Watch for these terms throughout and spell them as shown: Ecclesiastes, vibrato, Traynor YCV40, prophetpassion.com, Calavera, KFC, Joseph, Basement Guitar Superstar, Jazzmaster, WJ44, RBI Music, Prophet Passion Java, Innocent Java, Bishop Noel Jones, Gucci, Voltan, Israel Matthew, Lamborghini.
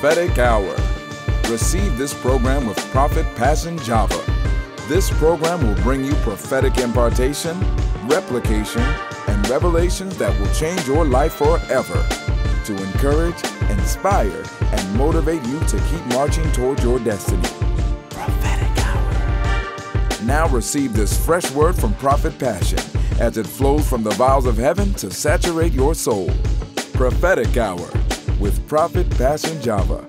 Prophetic Hour. Receive this program with Prophet Passion Java. This program will bring you prophetic impartation, replication, and revelations that will change your life forever, to encourage, inspire, and motivate you to keep marching toward your destiny. Prophetic Hour. Now receive this fresh word from Prophet Passion as it flows from the vials of heaven to saturate your soul. Prophetic Hour with Prophet Passion Java.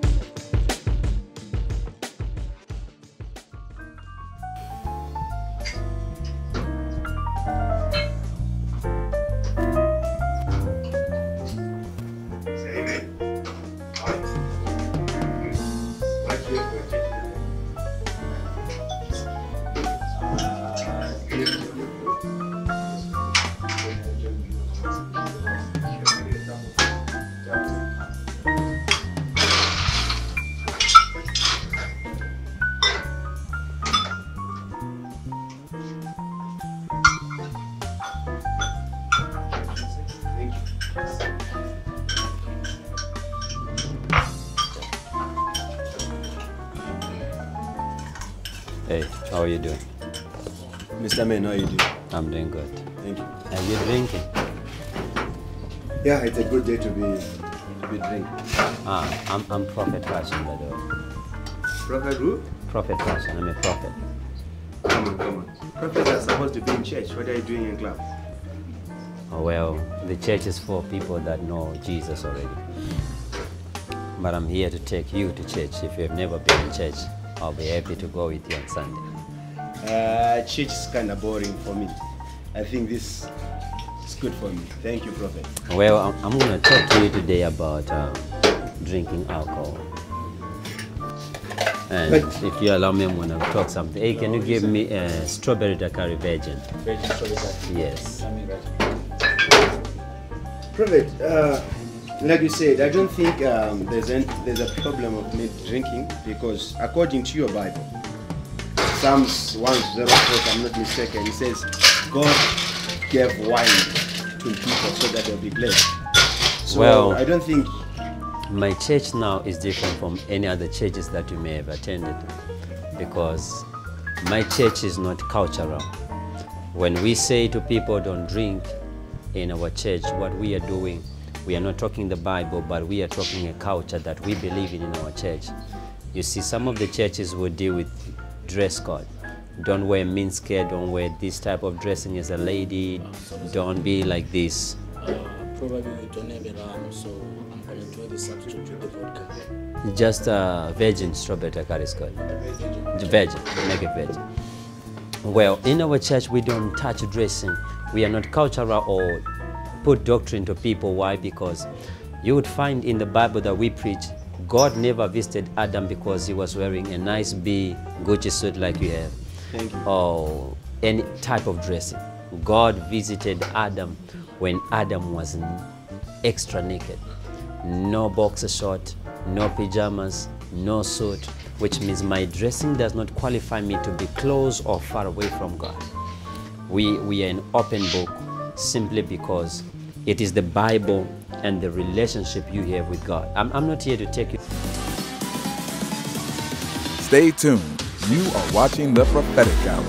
Hey, how are you doing? Mr. Man, how are you doing? I'm doing good. Thank you. Are you drinking? Yeah, it's a good day to be drinking. I'm Prophet Passion, by the way. Prophet who? Prophet Passion, I'm a prophet. Come on. Prophets are supposed to be in church. What are you doing in club? Oh, well, the church is for people that know Jesus already. But I'm here to take you to church. If you've never been in church, I'll be happy to go with you on Sunday. Church is kind of boring for me. I think this is good for me. Thank you, Prophet. Well, I'm going to talk to you today about drinking alcohol. And but if you allow me, I'm going to talk something. Hey, can you give me a strawberry Dakari virgin? Virgin strawberry Dakari. Yes. Prophet, like you said, I don't think there's a problem of me drinking, because according to your Bible, Psalms 104, if I'm not mistaken, it says God gave wine to people so that they'll be blessed. So well, I don't think... My church now is different from any other churches that you may have attended, because my church is not cultural. When we say to people don't drink in our church, what we are doing, we are not talking the Bible, but we are talking a culture that we believe in our church. You see, some of the churches will deal with dress code. Don't wear miniskirt, don't wear this type of dressing as a lady, don't be like this. Probably we don't have around, so I'm going to substitute with the vodka. Just a virgin strawberry Dakari is called. Virgin, make it virgin. Well, in our church, we don't touch dressing. We are not cultural or put doctrine to people. Why? Because you would find in the Bible that we preach, God never visited Adam because he was wearing a nice Gucci suit like you have. Thank you. Or any type of dressing. God visited Adam when Adam was extra naked. No boxer short, no pajamas, no suit, which means my dressing does not qualify me to be close or far away from God. We are an open book, simply because it is the Bible and the relationship you have with God. I'm not here to take you. Stay tuned. You are watching The Prophetic Hour.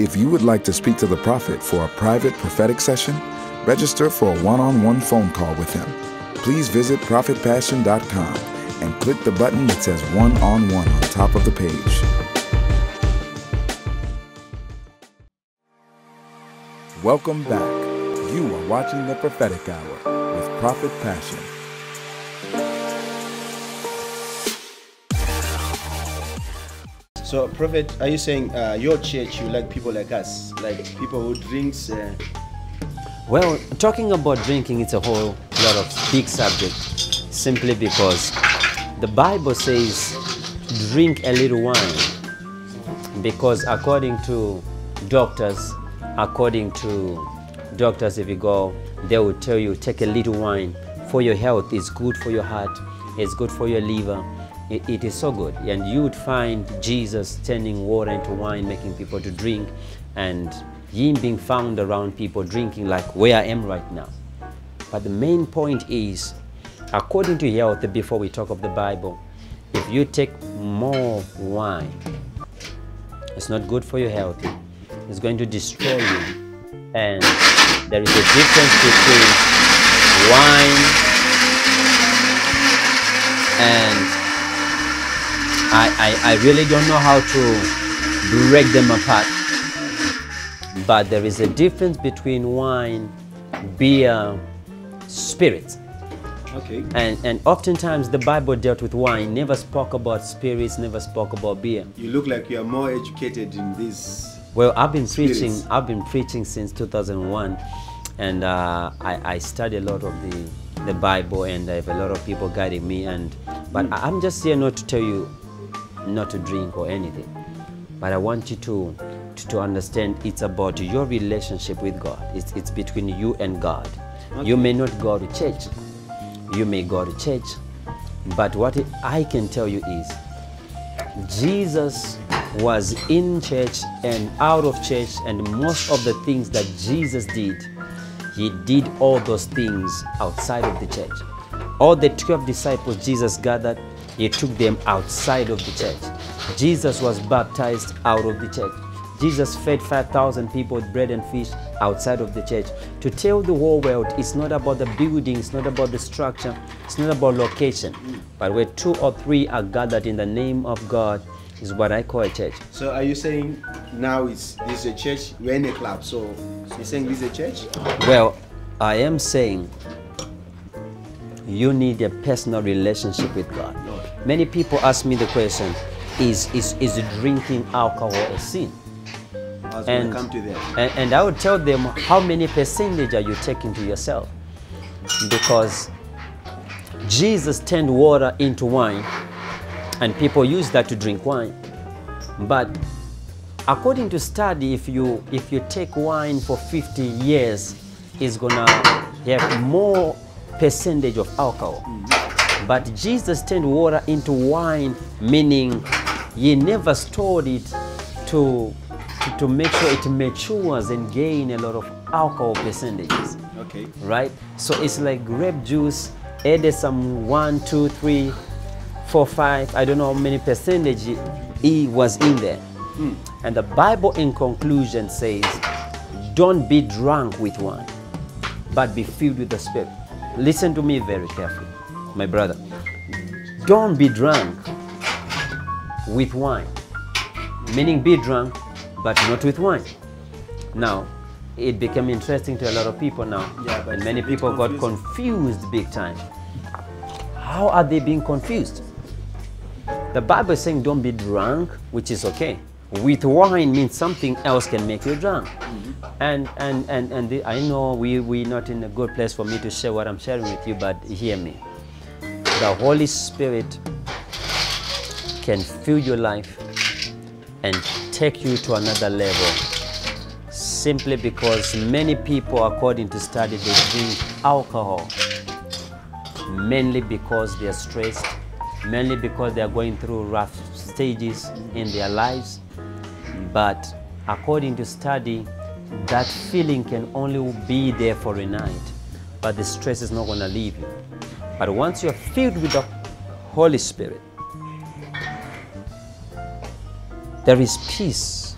If you would like to speak to the prophet for a private prophetic session, register for a one-on-one phone call with him. Please visit prophetpassion.com and click the button that says one-on-one on top of the page. Welcome back. You are watching The Prophetic Hour with Prophet Passion. So, Prophet, are you saying your church, you like people like us, like people who drinks? Well, talking about drinking, it's a whole lot of big subject, simply because the Bible says, drink a little wine, because according to doctors, if you go, they will tell you, take a little wine for your health. It's good for your heart, it's good for your liver. It is so good, and you would find Jesus turning water into wine, making people to drink, and him being found around people drinking like where I am right now. But the main point is, according to health, before we talk of the Bible, if you take more wine, it's not good for your health. It's going to destroy you. And there is a difference between wine and I really don't know how to break them apart. But there is a difference between wine, beer, spirits. Okay. And oftentimes the Bible dealt with wine, never spoke about spirits, never spoke about beer. You look like you are more educated in this. Well, I've been preaching since 2001, and I study a lot of the Bible, and I have a lot of people guiding me. But I'm just here not to tell you not to drink or anything, but I want you to understand it's about your relationship with God. It's between you and God. Okay. You may not go to church. You may go to church, but what I can tell you is Jesus was in church and out of church, and most of the things that Jesus did, he did all those things outside of the church. All the 12 disciples Jesus gathered, he took them outside of the church. Jesus was baptized out of the church. Jesus fed 5,000 people with bread and fish outside of the church. To tell the whole world, it's not about the building, it's not about the structure, it's not about location. But where two or three are gathered in the name of God is what I call a church. So are you saying now this is a church, we're in a club, so you're saying this is a church? Well, I am saying you need a personal relationship with God. Many people ask me the question, is drinking alcohol a sin? And I would tell them, how many percentage are you taking to yourself? Because Jesus turned water into wine, and people use that to drink wine. But according to study, if you take wine for 50 years, it's gonna have more percentage of alcohol. But Jesus turned water into wine, meaning he never stored it to make sure it matures and gain a lot of alcohol percentages. Okay. Right? So it's like grape juice, added some 1, 2, 3, 4, 5, I don't know how many percentage it was in there. And the Bible in conclusion says, don't be drunk with wine, but be filled with the Spirit. Listen to me very carefully, my brother. Don't be drunk with wine, meaning be drunk, but not with wine. Now, it became interesting to a lot of people now, and many people got confused big time. How are they being confused? The Bible is saying don't be drunk, which is okay. With wine means something else can make you drunk. And I know we're not in a good place for me to share what I'm sharing with you, but hear me. The Holy Spirit can fill your life and take you to another level, simply because many people, according to study, they drink alcohol mainly because they are stressed, mainly because they are going through rough stages in their lives. But according to study, that feeling can only be there for a night, but the stress is not going to leave you. But once you are filled with the Holy Spirit, there is peace,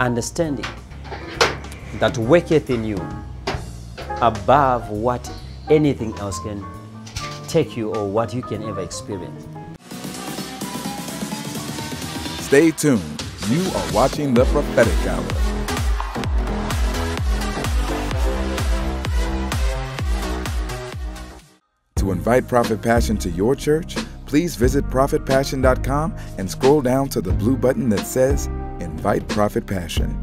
understanding that worketh in you above what anything else can take you or what you can ever experience. Stay tuned. You are watching The Prophetic Hour. To invite Prophet Passion to your church, please visit prophetpassion.com and scroll down to the blue button that says Invite Prophet Passion.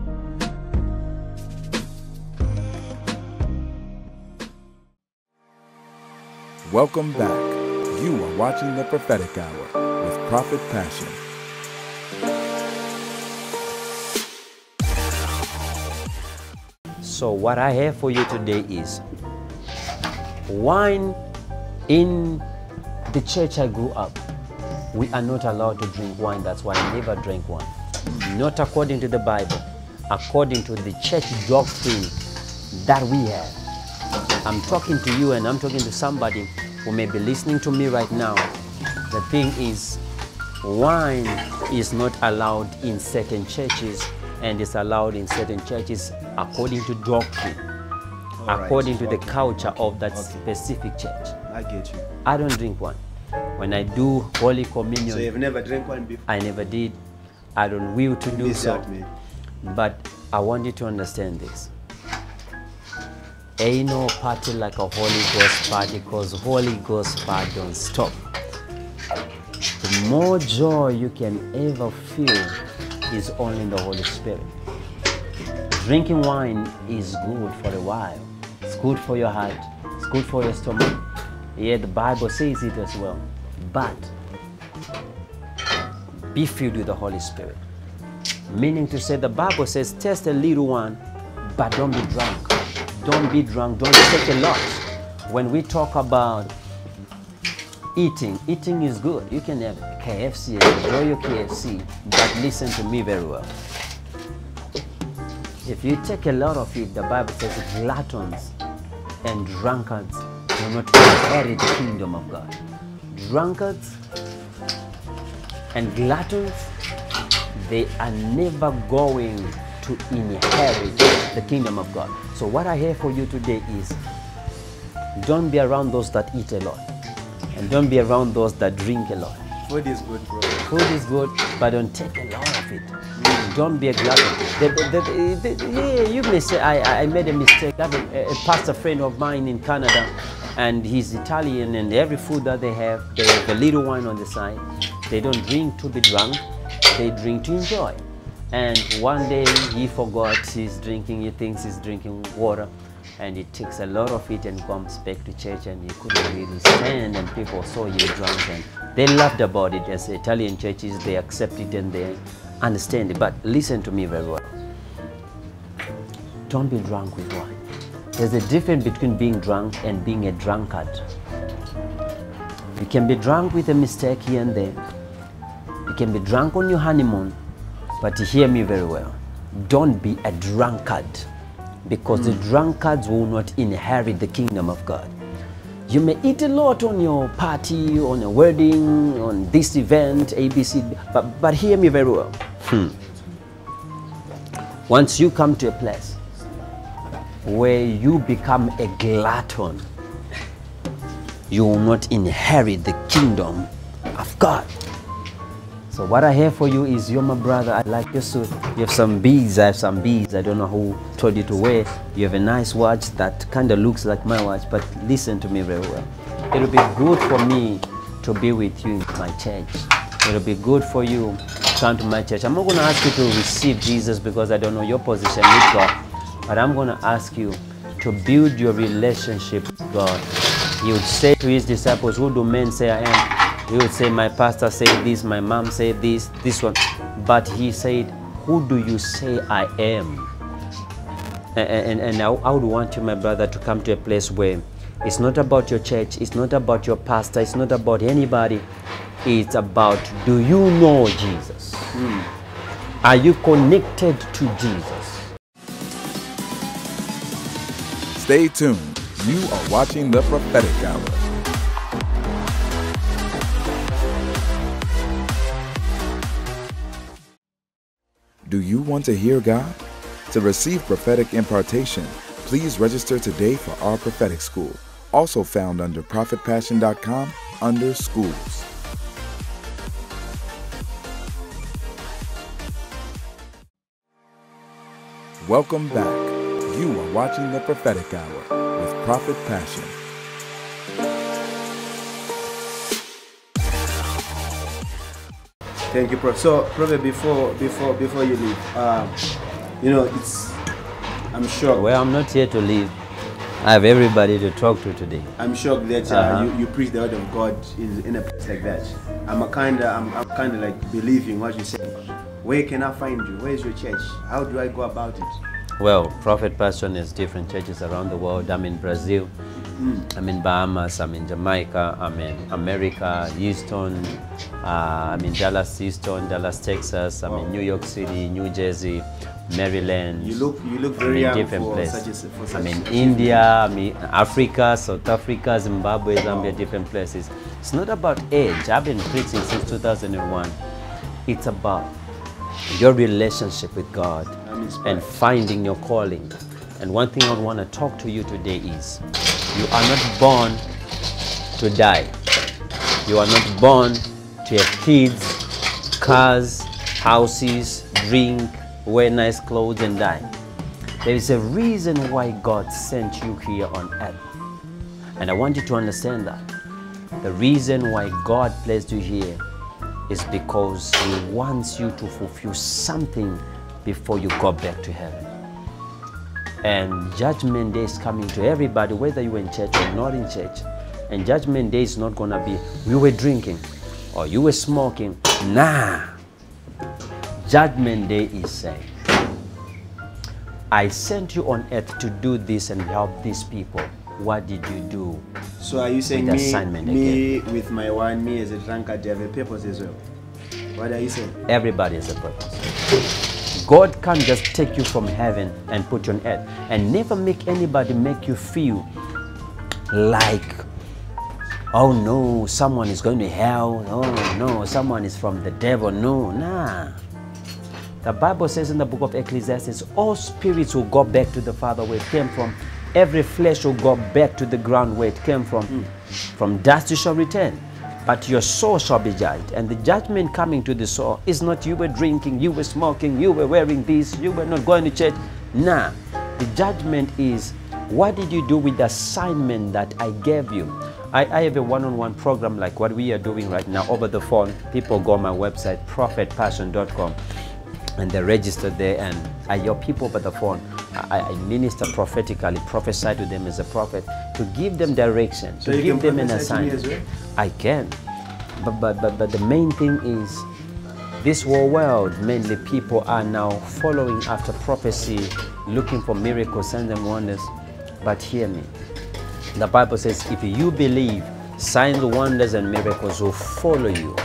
Welcome back. You are watching The Prophetic Hour with Prophet Passion. So what I have for you today is wine. In the church I grew up, we are not allowed to drink wine. That's why I never drank wine. Not according to the Bible. according to the church doctrine that we have. I'm talking to you and I'm talking to somebody who may be listening to me right now. The thing is, wine is not allowed in certain churches, and it's allowed in certain churches according to doctrine, according to the culture of that specific church. I get you. I don't drink wine. When I do Holy Communion... So you've never drank wine before? I never did. I don't will to do so. But I want you to understand this. Ain't no party like a Holy Ghost party, because Holy Ghost party don't stop. The more joy you can ever feel is only in the Holy Spirit. Drinking wine is good for a while. It's good for your heart. It's good for your stomach. Yeah, the Bible says it as well. But be filled with the Holy Spirit. Meaning to say, the Bible says, test a little one, but don't be drunk. Don't be drunk. Don't take a lot. When we talk about eating, eating is good. You can have KFC, enjoy your KFC, but listen to me very well. If you take a lot of it, the Bible says gluttons and drunkards do not inherit the kingdom of God. Drunkards and gluttons, they are never going to inherit the kingdom of God. So what I have for you today is, don't be around those that eat a lot, and don't be around those that drink a lot. Food is good, bro. Food is good, but don't take a lot of it. Don't be a glutton. Yeah, you may say, I made a mistake. I have a pastor friend of mine in Canada, and he's Italian, and every food that they have a little wine on the side. They don't drink to be drunk, they drink to enjoy. And one day he forgot he's drinking, he thinks he's drinking water, and he takes a lot of it and comes back to church, and he couldn't really stand, and people saw he was drunk, and they laughed about it. As Italian churches, they accept it and they understand it. But listen to me very well. Don't be drunk with wine. There's a difference between being drunk and being a drunkard. You can be drunk with a mistake here and there. You can be drunk on your honeymoon, but hear me very well. Don't be a drunkard, because the drunkards will not inherit the kingdom of God. You may eat a lot on your party, on a wedding, on this event, ABC, but hear me very well. Once you come to a place where you become a glutton, you will not inherit the kingdom of God. So what I have for you is, you're my brother, I like your suit. You have some beads, I have some beads. I don't know who told you to wear. You have a nice watch that kind of looks like my watch, but listen to me very well. It'll be good for me to be with you in my church. It'll be good for you to come to my church. I'm not gonna ask you to receive Jesus, because I don't know your position with God, but I'm gonna ask you to build your relationship with God. He would say to his disciples, who do men say I am? He would say, my pastor said this, my mom said this, this one. But he said, who do you say I am? And I would want you, my brother, to come to a place where it's not about your church, it's not about your pastor, it's not about anybody. It's about, do you know Jesus? Are you connected to Jesus? Stay tuned. You are watching The Prophetic Hour. Do you want to hear God? To receive prophetic impartation, please register today for our prophetic school, also found under prophetpassion.com under schools. Welcome back. You are watching The Prophetic Hour with Prophet Passion. Thank you, Prophet. So, Prophet, before you leave, you know, I'm sure. Well, I'm not here to leave. I have everybody to talk to today. I'm sure that you preach the word of God in a place like that. I'm kind of like believing what you said. Where can I find you? Where is your church? How do I go about it? Well, Prophet Passion is different churches around the world. I'm in Brazil. I'm in Bahamas, I'm in Jamaica, I'm in America, Houston, I'm in Dallas, Texas, I'm in New York City, New Jersey, Maryland. You look very young different places. India, Africa, South Africa, Zimbabwe, Zambia, different places. It's not about age. I've been preaching since 2001. It's about your relationship with God and finding your calling. And one thing I want to talk to you today is you are not born to die. You are not born to have kids, cars, houses, drink, wear nice clothes and die. There is a reason why God sent you here on earth. And I want you to understand that. The reason why God placed you here is because He wants you to fulfill something before you go back to heaven. And Judgment Day is coming to everybody, whether you're in church or not in church. And Judgment Day is not going to be, you were drinking or you were smoking. Nah. Judgment Day is saying, I sent you on earth to do this and help these people. What did you do? So are you saying with my wine, me as a drunkard, do you have a purpose as well? What are you saying? Everybody has a purpose. God can't just take you from heaven and put you on earth and never make anybody make you feel like, oh no, someone is going to hell. Oh no, someone is from the devil. No, nah. The Bible says in the book of Ecclesiastes, all spirits will go back to the Father where it came from. Every flesh will go back to the ground where it came from. From dust you shall return, but your soul shall be judged. And the judgment coming to the soul is not you were drinking, you were smoking, you were wearing this, you were not going to church. Nah, the judgment is, what did you do with the assignment that I gave you? I have a one-on-one program like what we are doing right now over the phone. People go on my website, prophetpassion.com. And they register there, and I hear people by the phone. I minister prophetically, prophesy to them as a prophet, to give them direction, so to give them an assignment. Well? I can, but the main thing is, this whole world, mainly people are now following after prophecy, looking for miracles, signs and wonders. But hear me, the Bible says, if you believe, signs, wonders, and miracles will follow you.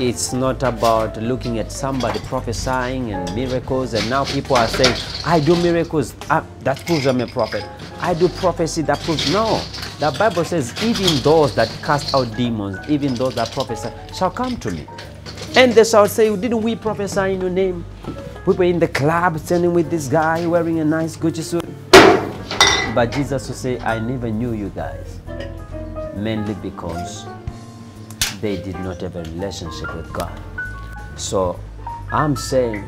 It's not about looking at somebody prophesying and miracles, and now people are saying, I do miracles, that proves I'm a prophet. I do prophecy, that proves, no. The Bible says, even those that cast out demons, even those that prophesy, shall come to me. And they shall say, didn't we prophesy in your name? We were in the club standing with this guy wearing a nice Gucci suit. But Jesus will say, I never knew you guys, mainly because they did not have a relationship with God. So I'm saying,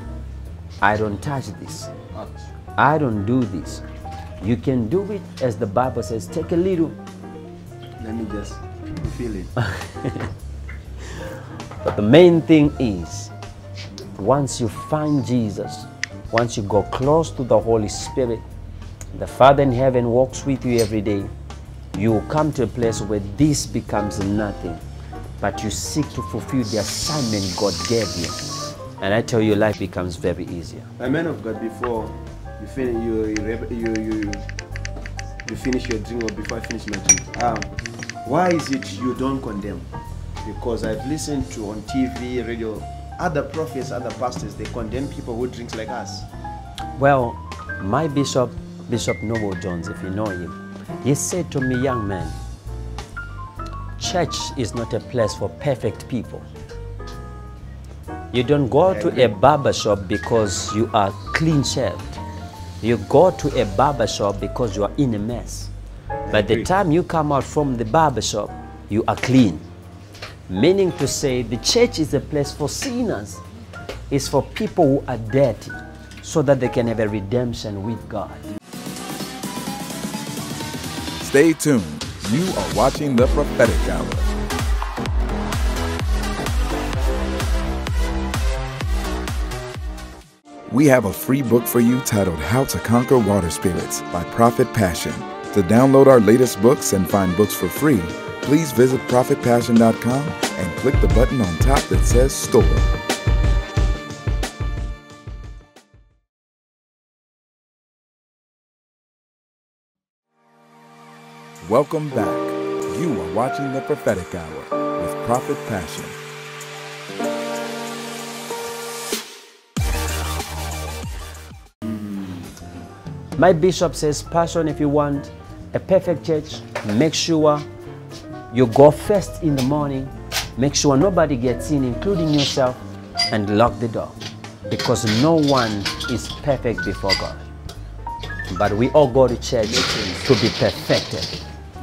I don't touch this. I don't do this. You can do it, as the Bible says, take a little. Let me just feel it. But the main thing is, once you find Jesus, once you go close to the Holy Spirit, the Father in heaven walks with you every day, you will come to a place where this becomes nothing. But you seek to fulfill the assignment God gave you. And I tell you, life becomes very easier. A man of God, before you finish, you finish your drink, or before I finish my drink, why is it you don't condemn? Because I've listened to on TV, radio, other prophets, other pastors, they condemn people who drink like us. Well, my bishop, Bishop Noel Jones, if you know him, he said to me, young man, church is not a place for perfect people. You don't go to a barber shop because you are clean shaved. You go to a barber shop because you are in a mess. By the time you come out from the barber shop, you are clean. Meaning to say, the church is a place for sinners. It's for people who are dirty, so that they can have a redemption with God. Stay tuned. You are watching The Prophetic Hour. We have a free book for you titled How to Conquer Water Spirits by Prophet Passion. To download our latest books and find books for free, please visit prophetpassion.com and click the button on top that says Store. Welcome back. You are watching The Prophetic Hour with Prophet Passion. My bishop says, Passion, if you want a perfect church, make sure you go first in the morning, make sure nobody gets in, including yourself, and lock the door, because no one is perfect before God. But we all go to church to be perfected.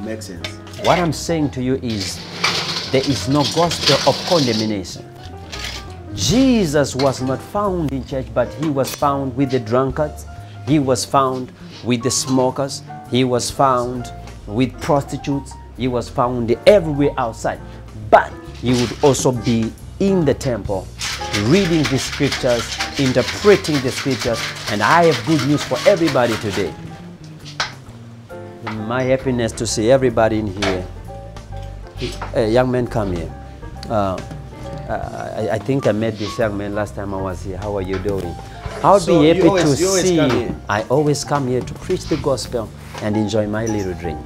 Makes sense. What I'm saying to you is, there is no gospel of condemnation. Jesus was not found in church, but he was found with the drunkards. He was found with the smokers. He was found with prostitutes. He was found everywhere outside. But he would also be in the temple, reading the scriptures, interpreting the scriptures. And I have good news for everybody today. My happiness to see everybody in here. Young man, come here. I think I met this young man last time I was here. How are you doing? I'll be happy to see. I always come here to preach the gospel and enjoy my little drink.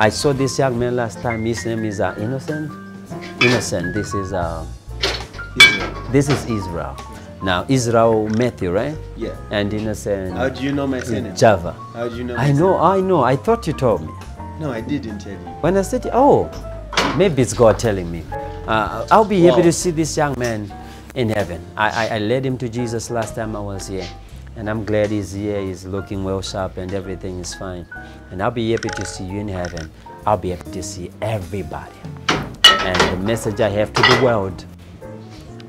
I saw this young man last time. His name is Innocent. Innocent. This is Israel. Now, Israel Matthew, right? Yeah. And Innocent. How do you know my surname? Java. How do you know? I know. I thought you told me. No, I didn't tell you. When I said, oh, maybe it's God telling me. I'll be happy to see this young man in heaven. I led him to Jesus last time I was here, and I'm glad he's here. He's looking well sharp and everything is fine. And I'll be happy to see you in heaven. I'll be happy to see everybody. And the message I have to the world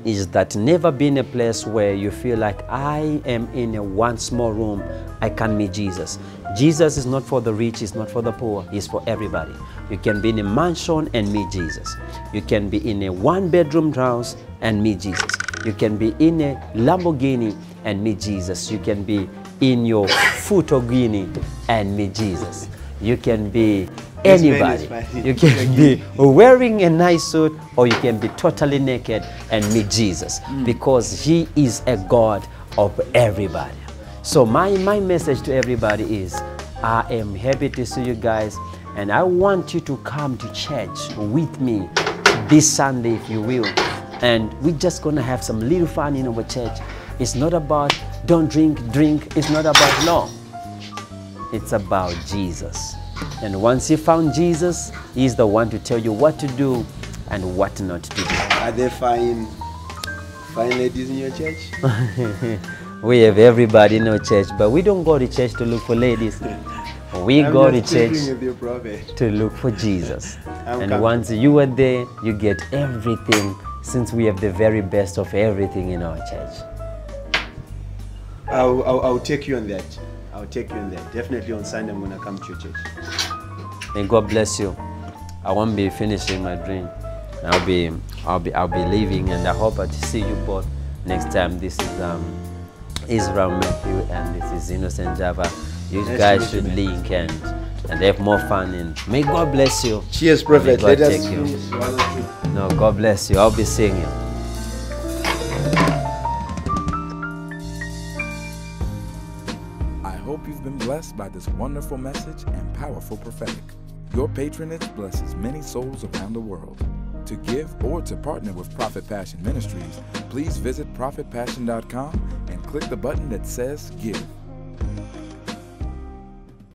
is that never been a place where you feel like I am in a one small room, I can meet Jesus. Jesus is not for the rich, it's not for the poor, it's for everybody. You can be in a mansion and meet Jesus. You can be in a one-bedroom house and meet Jesus. You can be in a Lamborghini and meet Jesus. You can be in your Futogini and meet Jesus. You can be anybody. You can be wearing a nice suit, or you can be totally naked and meet Jesus, because he is a God of everybody. So my message to everybody is, I am happy to see you guys, and I want you to come to church with me this Sunday, if you will. And we're just gonna have some little fun in our church. It's not about don't drink. It's not about law. It's about Jesus. And once you found Jesus, he's the one to tell you what to do and what not to do. Are there fine ladies in your church? We have everybody in our church, but we don't go to church to look for ladies. We go to church to look for Jesus. And once you are there, you get everything, since we have the very best of everything in our church. I'll take you on that. I'll take you in there. Definitely on Sunday, I'm going to come to your church. May God bless you. I won't be finishing my drink. I'll be leaving, and I hope to see you both next time. This is Israel Matthew, and this is Innocent Java. You guys should link and have more fun, and may God bless you. Cheers, Prophet. Let us finish. No, God bless you. I'll be singing. Been blessed by this wonderful message and powerful prophetic. Your patronage blesses many souls around the world. To give or to partner with Prophet Passion Ministries, please visit prophetpassion.com and click the button that says Give.